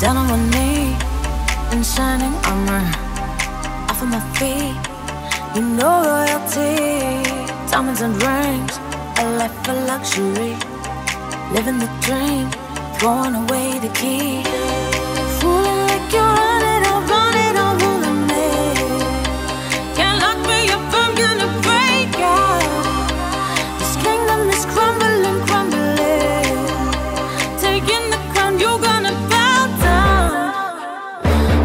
Down on one knee in shining armor, off of my feet, you know royalty. Diamonds and rings, a life of luxury, living the dream, throwing away the key. Fooling like you're running all over me. Can't lock me up, I'm gonna break out. This kingdom is crumbling, crumbling. Taking the crown, you're gonna bow down.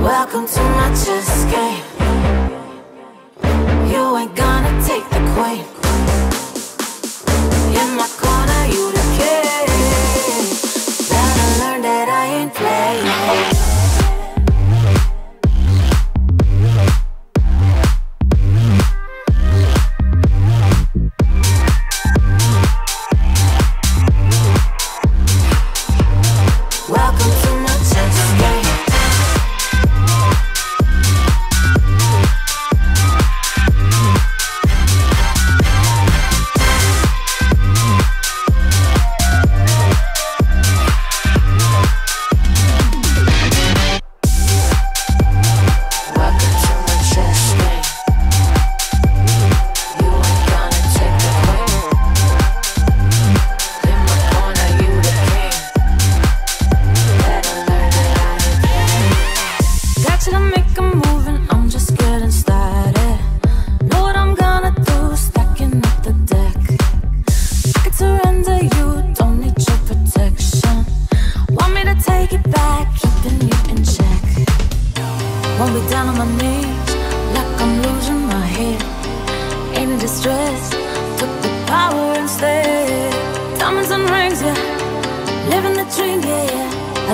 Welcome to my chess game. You ain't gonna take the queen. In my corner, you the king. Better learn that I ain't playing.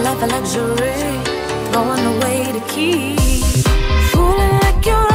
Life of luxury, throwing away the key. Fooling like you're